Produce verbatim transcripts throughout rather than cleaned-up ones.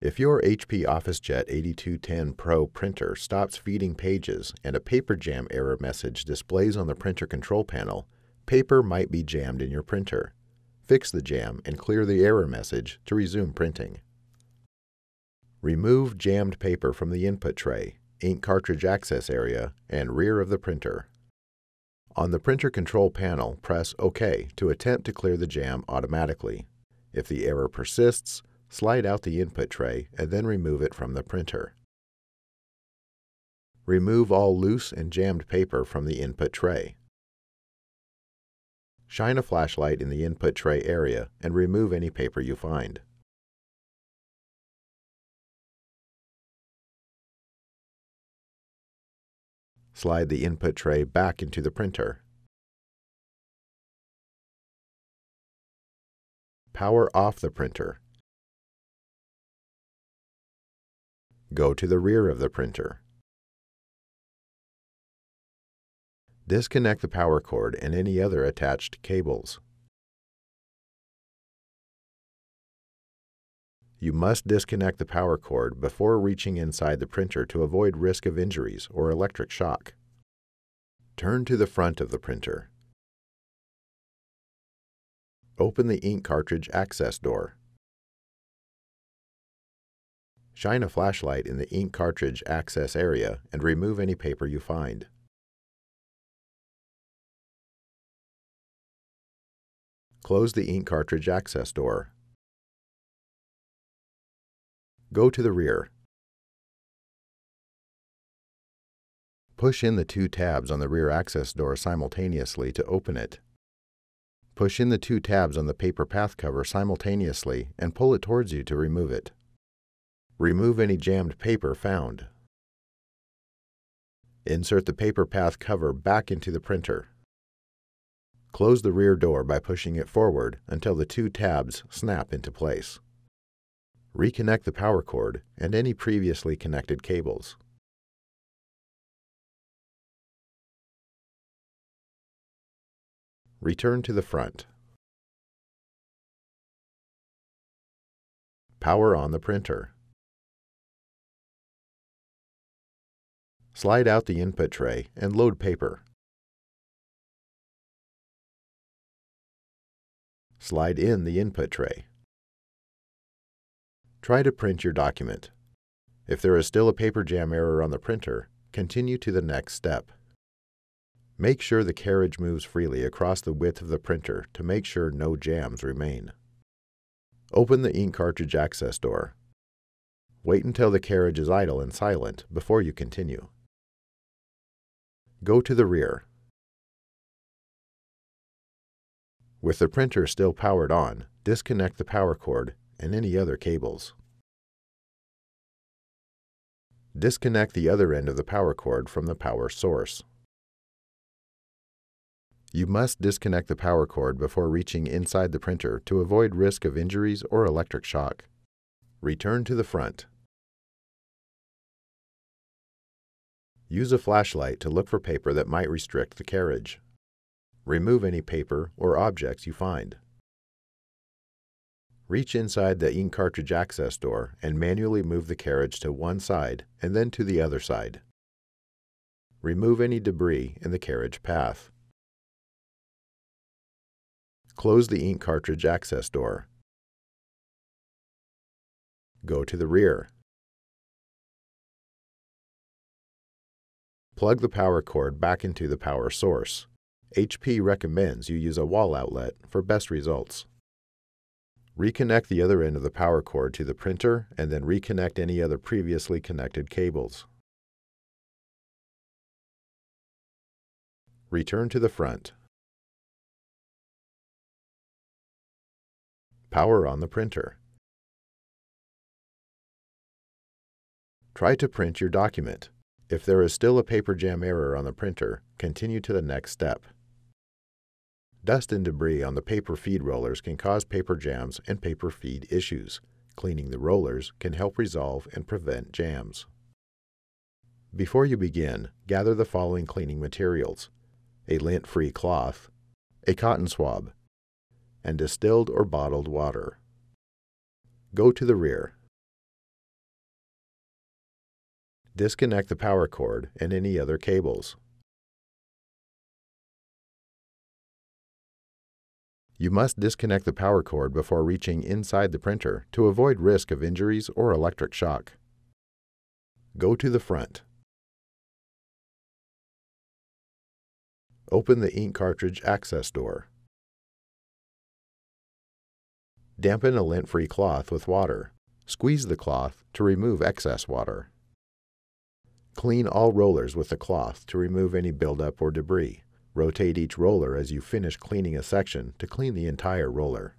If your H P OfficeJet eighty-two ten Pro printer stops feeding pages and a paper jam error message displays on the printer control panel, paper might be jammed in your printer. Fix the jam and clear the error message to resume printing. Remove jammed paper from the input tray, ink cartridge access area, and rear of the printer. On the printer control panel, press OK to attempt to clear the jam automatically. If the error persists, slide out the input tray and then remove it from the printer. Remove all loose and jammed paper from the input tray. Shine a flashlight in the input tray area and remove any paper you find. Slide the input tray back into the printer. Power off the printer. Go to the rear of the printer. Disconnect the power cord and any other attached cables. You must disconnect the power cord before reaching inside the printer to avoid risk of injuries or electric shock. Turn to the front of the printer. Open the ink cartridge access door. Shine a flashlight in the ink cartridge access area and remove any paper you find. Close the ink cartridge access door. Go to the rear. Push in the two tabs on the rear access door simultaneously to open it. Push in the two tabs on the paper path cover simultaneously and pull it towards you to remove it. Remove any jammed paper found. Insert the paper path cover back into the printer. Close the rear door by pushing it forward until the two tabs snap into place. Reconnect the power cord and any previously connected cables. Return to the front. Power on the printer. Slide out the input tray and load paper. Slide in the input tray. Try to print your document. If there is still a paper jam error on the printer, continue to the next step. Make sure the carriage moves freely across the width of the printer to make sure no jams remain. Open the ink cartridge access door. Wait until the carriage is idle and silent before you continue. Go to the rear. With the printer still powered on, disconnect the power cord and any other cables. Disconnect the other end of the power cord from the power source. You must disconnect the power cord before reaching inside the printer to avoid risk of injuries or electric shock. Return to the front. Use a flashlight to look for paper that might restrict the carriage. Remove any paper or objects you find. Reach inside the ink cartridge access door and manually move the carriage to one side and then to the other side. Remove any debris in the carriage path. Close the ink cartridge access door. Go to the rear. Plug the power cord back into the power source. H P recommends you use a wall outlet for best results. Reconnect the other end of the power cord to the printer and then reconnect any other previously connected cables. Return to the front. Power on the printer. Try to print your document. If there is still a paper jam error on the printer, continue to the next step. Dust and debris on the paper feed rollers can cause paper jams and paper feed issues. Cleaning the rollers can help resolve and prevent jams. Before you begin, gather the following cleaning materials: a lint-free cloth, a cotton swab, and distilled or bottled water. Go to the rear. disconnect the power cord and any other cables. You must disconnect the power cord before reaching inside the printer to avoid risk of injuries or electric shock. Go to the front. Open the ink cartridge access door. Dampen a lint-free cloth with water. Squeeze the cloth to remove excess water. Clean all rollers with the cloth to remove any buildup or debris. Rotate each roller as you finish cleaning a section to clean the entire roller.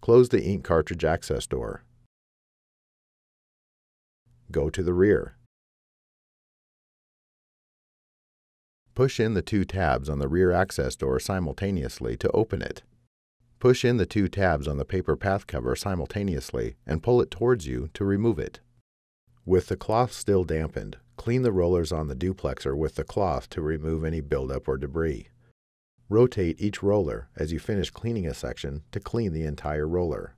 Close the ink cartridge access door. Go to the rear. Push in the two tabs on the rear access door simultaneously to open it. Push in the two tabs on the paper path cover simultaneously and pull it towards you to remove it. With the cloth still dampened, clean the rollers on the duplexer with the cloth to remove any buildup or debris. Rotate each roller as you finish cleaning a section to clean the entire roller.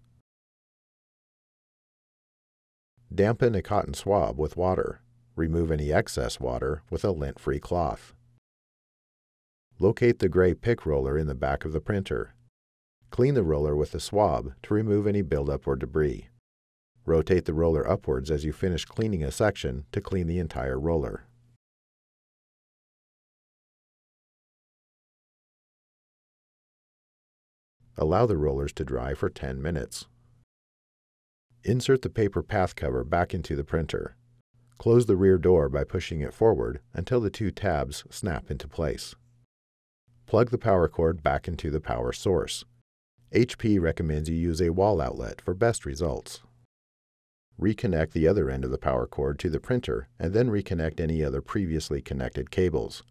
Dampen a cotton swab with water. Remove any excess water with a lint-free cloth. Locate the gray pick roller in the back of the printer. Clean the roller with a swab to remove any buildup or debris. Rotate the roller upwards as you finish cleaning a section to clean the entire roller. Allow the rollers to dry for ten minutes. Insert the paper path cover back into the printer. Close the rear door by pushing it forward until the two tabs snap into place. Plug the power cord back into the power source. H P recommends you use a wall outlet for best results. Reconnect the other end of the power cord to the printer and then reconnect any other previously connected cables.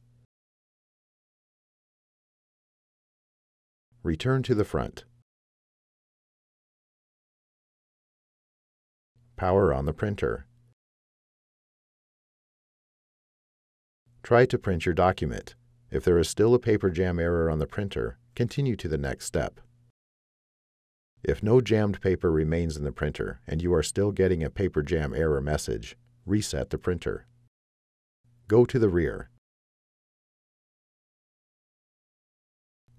Return to the front. Power on the printer. Try to print your document. If there is still a paper jam error on the printer, continue to the next step. If no jammed paper remains in the printer and you are still getting a paper jam error message, reset the printer. Go to the rear.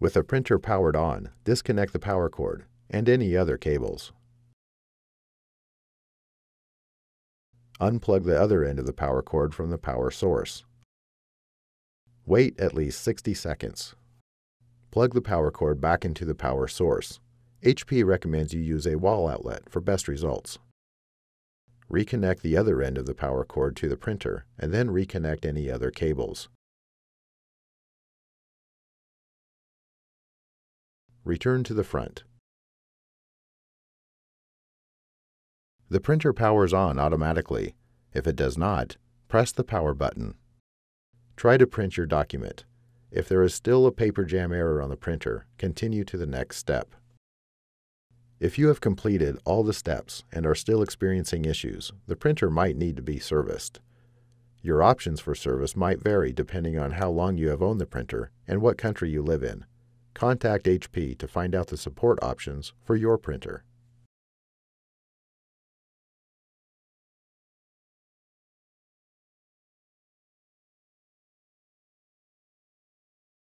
With the printer powered on, disconnect the power cord and any other cables. Unplug the other end of the power cord from the power source. Wait at least sixty seconds. Plug the power cord back into the power source. H P recommends you use a wall outlet for best results. Reconnect the other end of the power cord to the printer and then reconnect any other cables. Return to the front. The printer powers on automatically. If it does not, press the power button. Try to print your document. If there is still a paper jam error on the printer, continue to the next step. If you have completed all the steps and are still experiencing issues, the printer might need to be serviced. Your options for service might vary depending on how long you have owned the printer and what country you live in. Contact H P to find out the support options for your printer.